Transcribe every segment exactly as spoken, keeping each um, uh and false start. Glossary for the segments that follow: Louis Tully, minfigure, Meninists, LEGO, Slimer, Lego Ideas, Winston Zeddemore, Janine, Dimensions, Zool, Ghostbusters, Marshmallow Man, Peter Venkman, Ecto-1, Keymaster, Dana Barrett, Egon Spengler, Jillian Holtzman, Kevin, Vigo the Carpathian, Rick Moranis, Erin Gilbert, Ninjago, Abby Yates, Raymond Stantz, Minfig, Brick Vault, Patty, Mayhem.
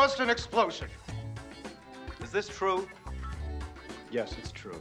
caused an explosion. Is this true? Yes, it's true.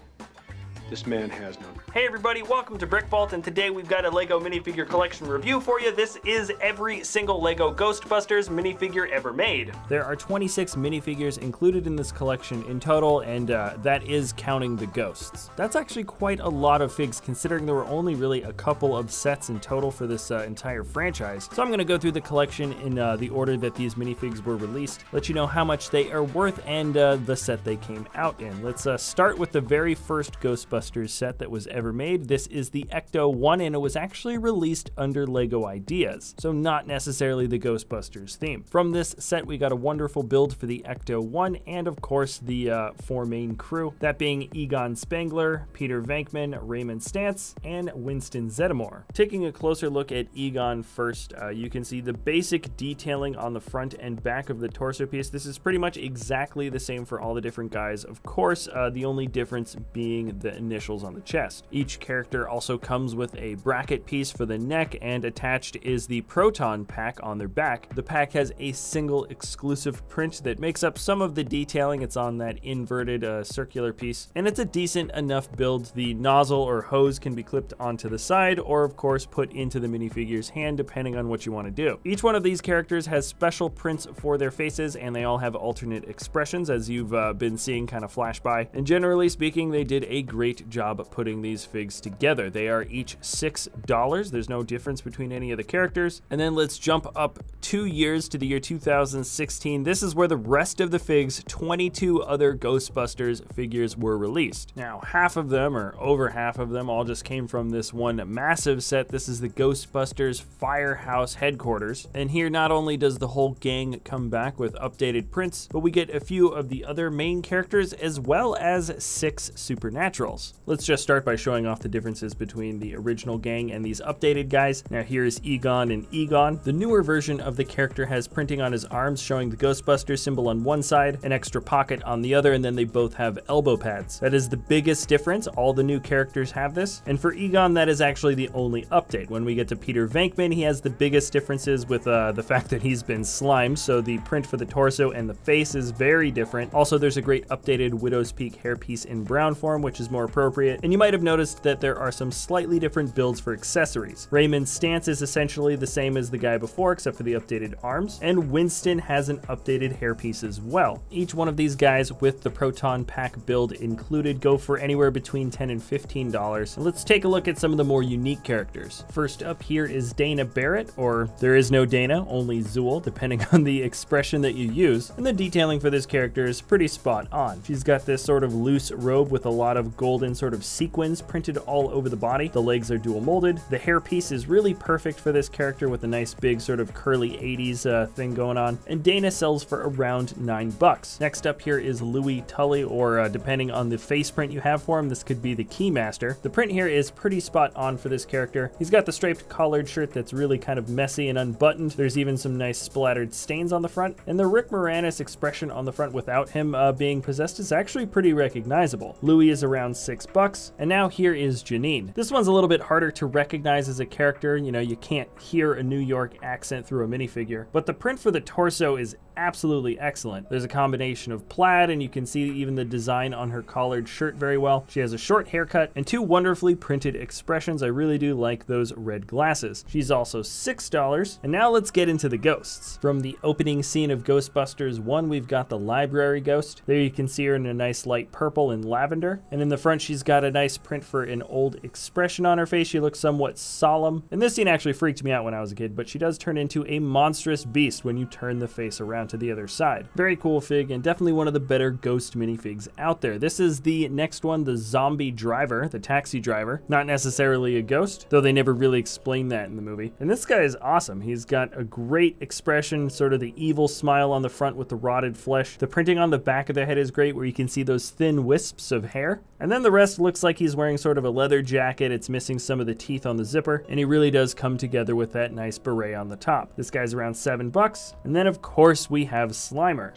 This man has none. Hey everybody, welcome to Brick Vault, and today we've got a LEGO minifigure collection review for you. This is every single LEGO Ghostbusters minifigure ever made. There are twenty-six minifigures included in this collection in total, and uh, that is counting the ghosts. That's actually quite a lot of figs, considering there were only really a couple of sets in total for this uh, entire franchise. So I'm gonna go through the collection in uh, the order that these minifigs were released, let you know how much they are worth and uh, the set they came out in. Let's uh, start with the very first Ghostbusters set that was ever made. This is the Ecto one, and it was actually released under Lego Ideas, so not necessarily the Ghostbusters theme. From this set, we got a wonderful build for the Ecto one, and of course the uh, four main crew, that being Egon Spengler, Peter Venkman, Raymond Stantz, and Winston Zeddemore. Taking a closer look at Egon first, uh, you can see the basic detailing on the front and back of the torso piece. This is pretty much exactly the same for all the different guys, of course, uh, the only difference being the initials on the chest. Each character also comes with a bracket piece for the neck, and attached is the proton pack on their back. The pack has a single exclusive print that makes up some of the detailing. It's on that inverted uh, circular piece, and it's a decent enough build. The nozzle or hose can be clipped onto the side, or of course put into the minifigure's hand, depending on what you want to do. Each one of these characters has special prints for their faces, and they all have alternate expressions, as you've uh, been seeing kind of flash by. And generally speaking, they did a great job putting these figs together. They are each six dollars. There's no difference between any of the characters. And then let's jump up two years to the year two thousand sixteen. This is where the rest of the figs, twenty-two other Ghostbusters figures, were released. Now, half of them, or over half of them, all just came from this one massive set. This is the Ghostbusters Firehouse Headquarters. And here, not only does the whole gang come back with updated prints, but we get a few of the other main characters, as well as six supernaturals. Let's just start by showing off the differences between the original gang and these updated guys. Now here is Egon and Egon. The newer version of the character has printing on his arms showing the Ghostbusters symbol on one side, an extra pocket on the other, and then they both have elbow pads. That is the biggest difference. All the new characters have this. And for Egon, that is actually the only update. When we get to Peter Venkman, he has the biggest differences with uh, the fact that he's been slimed, so the print for the torso and the face is very different. Also, there's a great updated Widow's Peak hairpiece in brown form, which is more appropriate. And you might have noticed that there are some slightly different builds for accessories. Raymond's stance is essentially the same as the guy before, except for the updated arms, and Winston has an updated hairpiece as well. Each one of these guys, with the proton pack build included, go for anywhere between ten and fifteen dollars. And let's take a look at some of the more unique characters. First up here is Dana Barrett, or there is no Dana, only Zool, depending on the expression that you use, and the detailing for this character is pretty spot on. She's got this sort of loose robe with a lot of golden sort of sequins printed all over the body. The legs are dual molded. The hairpiece is really perfect for this character, with a nice big sort of curly eighties uh, thing going on. And Dana sells for around nine bucks. Next up here is Louis Tully, or uh, depending on the face print you have for him, this could be the Keymaster. The print here is pretty spot on for this character. He's got the striped collared shirt that's really kind of messy and unbuttoned. There's even some nice splattered stains on the front, and the Rick Moranis expression on the front without him uh, being possessed is actually pretty recognizable. Louis is around six bucks. And now here is Janine. This one's a little bit harder to recognize as a character. You know, you can't hear a New York accent through a minifigure, but the print for the torso is absolutely excellent. There's a combination of plaid, and you can see even the design on her collared shirt very well. She has a short haircut and two wonderfully printed expressions. I really do like those red glasses. She's also six dollars. And now let's get into the ghosts. From the opening scene of Ghostbusters one, we've got the library ghost. There you can see her in a nice light purple and lavender. And in the front, she's got a nice print for an old expression on her face. She looks somewhat solemn. And this scene actually freaked me out when I was a kid, but she does turn into a monstrous beast when you turn the face around to the other side. Very cool fig, and definitely one of the better ghost minifigs out there. This is the next one, the zombie driver, the taxi driver. Not necessarily a ghost, though they never really explain that in the movie. And this guy is awesome. He's got a great expression, sort of the evil smile on the front with the rotted flesh. The printing on the back of the head is great, where you can see those thin wisps of hair. And then the rest looks like he's wearing sort of a leather jacket. It's missing some of the teeth on the zipper, and he really does come together with that nice beret on the top. This guy's around seven bucks. And then of course we We have Slimer.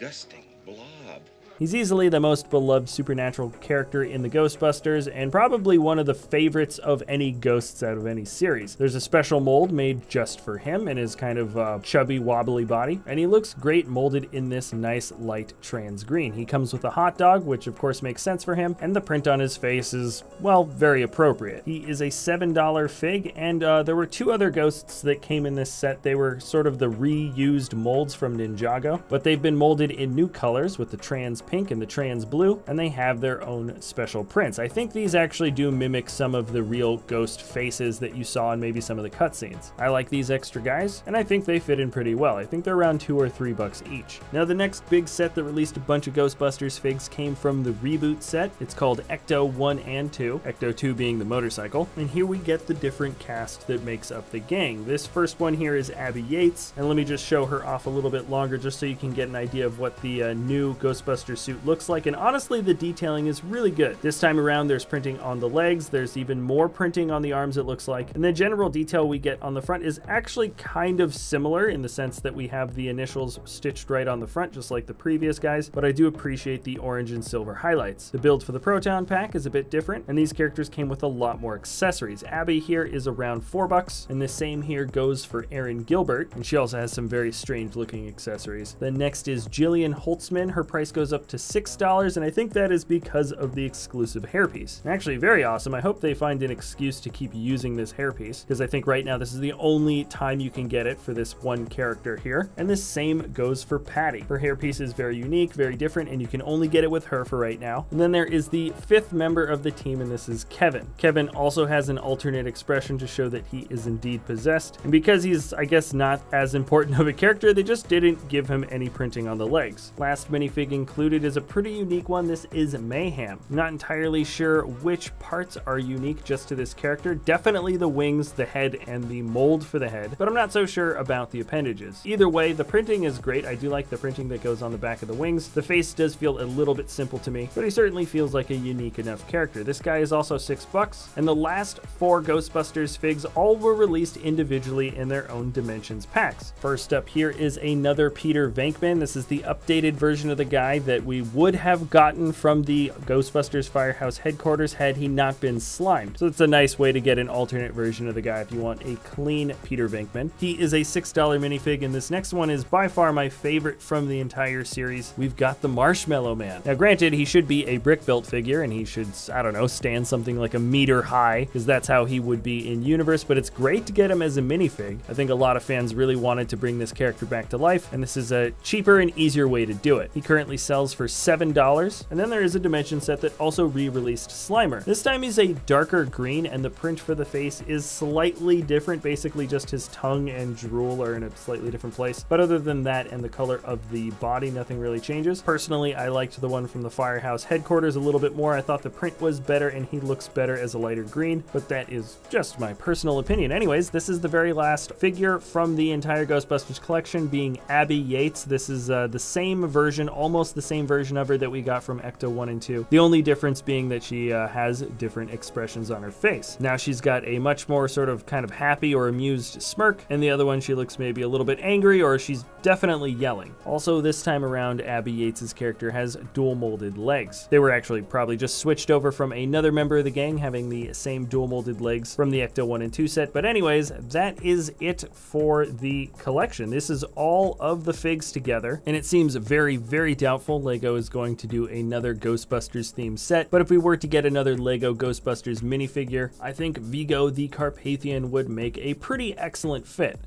Disgusting blob. He's easily the most beloved supernatural character in the Ghostbusters and probably one of the favorites of any ghosts out of any series. There's a special mold made just for him and his kind of uh, chubby, wobbly body, and he looks great molded in this nice light trans green. He comes with a hot dog, which of course makes sense for him, and the print on his face is, well, very appropriate. He is a seven dollar fig, and uh, there were two other ghosts that came in this set. They were sort of the reused molds from Ninjago, but they've been molded in new colors with the trans pink and the trans blue, and they have their own special prints. I think these actually do mimic some of the real ghost faces that you saw in maybe some of the cutscenes. I like these extra guys, and I think they fit in pretty well. I think they're around two or three bucks each. Now, the next big set that released a bunch of Ghostbusters figs came from the reboot set. It's called Ecto one and two, Ecto two being the motorcycle, and here we get the different cast that makes up the gang. This first one here is Abby Yates, and let me just show her off a little bit longer just so you can get an idea of what the uh, new Ghostbusters suit looks like, and honestly the detailing is really good. This time around there's printing on the legs, there's even more printing on the arms it looks like, and the general detail we get on the front is actually kind of similar in the sense that we have the initials stitched right on the front just like the previous guys, but I do appreciate the orange and silver highlights. The build for the Proton pack is a bit different, and these characters came with a lot more accessories. Abby here is around four bucks, and the same here goes for Erin Gilbert, and she also has some very strange looking accessories. The next is Jillian Holtzman. Her price goes up to six dollars, and I think that is because of the exclusive hairpiece. Actually very awesome. I hope they find an excuse to keep using this hairpiece, because I think right now this is the only time you can get it for this one character here. And the same goes for Patty. Her hairpiece is very unique, very different, and you can only get it with her for right now. And then there is the fifth member of the team, and this is Kevin. Kevin also has an alternate expression to show that he is indeed possessed, and because he's, I guess, not as important of a character, they just didn't give him any printing on the legs. Last minifig included is a pretty unique one. This is Mayhem. I'm not entirely sure which parts are unique just to this character. Definitely the wings, the head, and the mold for the head, but I'm not so sure about the appendages. Either way, the printing is great. I do like the printing that goes on the back of the wings. The face does feel a little bit simple to me, but he certainly feels like a unique enough character. This guy is also six bucks, and the last four Ghostbusters figs all were released individually in their own Dimensions packs. First up here is another Peter Venkman. This is the updated version of the guy that we would have gotten from the Ghostbusters Firehouse headquarters had he not been slimed. So it's a nice way to get an alternate version of the guy if you want a clean Peter Venkman. He is a six dollar minifig, and this next one is by far my favorite from the entire series. We've got the Marshmallow Man. Now granted, he should be a brick built figure, and he should, I don't know, stand something like a meter high, because that's how he would be in universe, but it's great to get him as a minifig. I think a lot of fans really wanted to bring this character back to life, and this is a cheaper and easier way to do it. He currently sells for seven dollars, and then there is a Dimension set that also re-released Slimer. This time he's a darker green, and the print for the face is slightly different. Basically just his tongue and drool are in a slightly different place, but other than that and the color of the body, nothing really changes. Personally, I liked the one from the Firehouse headquarters a little bit more. I thought the print was better and he looks better as a lighter green, but that is just my personal opinion. Anyways, this is the very last figure from the entire Ghostbusters collection, being Abby Yates. This is uh, the same version, almost the same version of her that we got from Ecto one and two. The only difference being that she uh, has different expressions on her face. Now she's got a much more sort of kind of happy or amused smirk, and the other one she looks maybe a little bit angry, or she's definitely yelling. Also this time around, Abby Yates's character has dual molded legs. They were actually probably just switched over from another member of the gang having the same dual molded legs from the Ecto one and two set. But anyways, that is it for the collection. This is all of the figs together, and it seems very, very doubtful LEGO is going to do another Ghostbusters themed set, but if we were to get another LEGO Ghostbusters minifigure, I think Vigo the Carpathian would make a pretty excellent fit.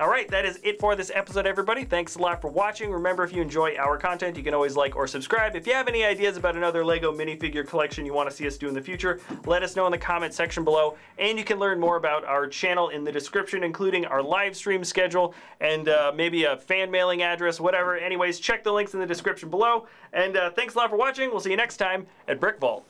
All right, that is it for this episode, everybody. Thanks a lot for watching. Remember, if you enjoy our content, you can always like or subscribe. If you have any ideas about another LEGO minifigure collection you want to see us do in the future, let us know in the comment section below. And you can learn more about our channel in the description, including our live stream schedule and uh, maybe a fan mailing address, whatever. Anyways, check the links in the description below. And uh, thanks a lot for watching. We'll see you next time at Brick Vault.